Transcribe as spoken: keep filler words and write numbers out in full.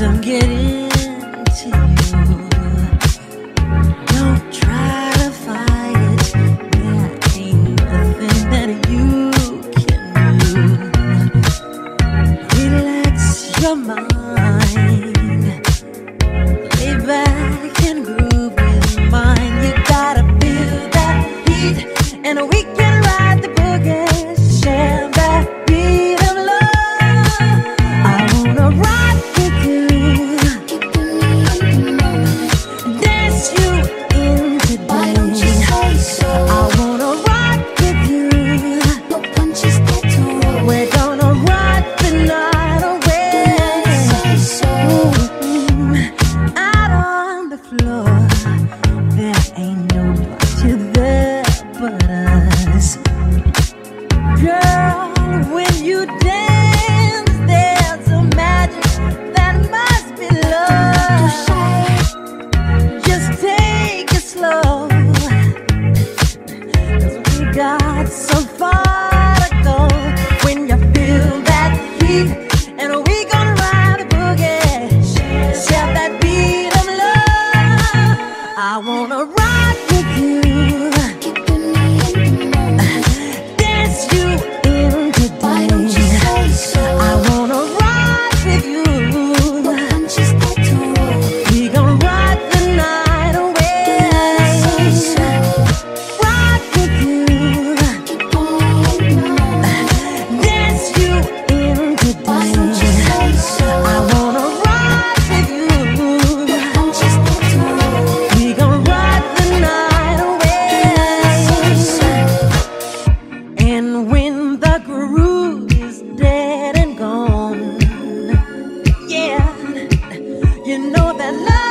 I'm getting to you. Don't try to fight it. There ain't nothing that you can do. Relax your mind, lay back and groove with mine. You gotta feel that beat, and we can ride the boogie. Share that beat of love. I wanna ride with you. You know that love